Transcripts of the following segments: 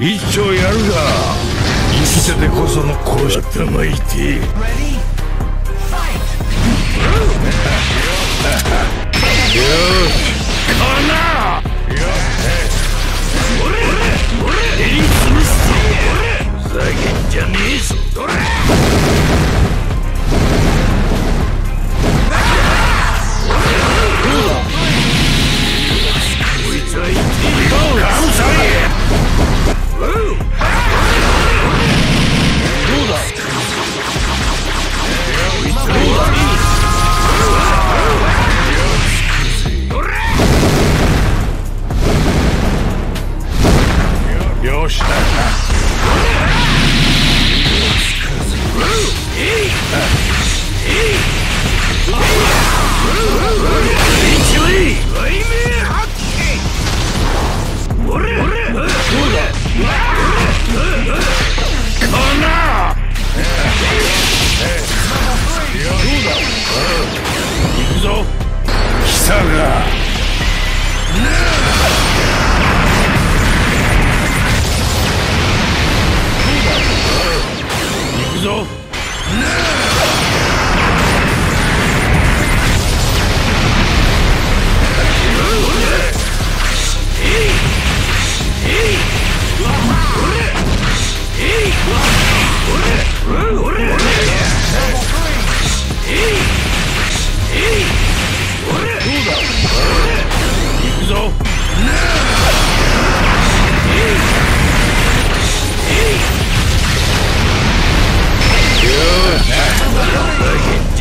一丁やるが生きててこその殺し頭がいてよしかなふざけんじゃねえぞどれこいつは一体ガムさえよしだな行くぞ貴様行くぞじ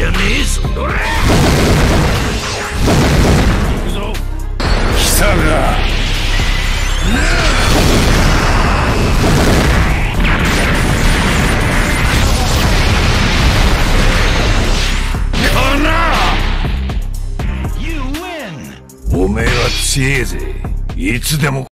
ゃねえぞどれ行くぞ貴様かなおめえは強えぜいつでも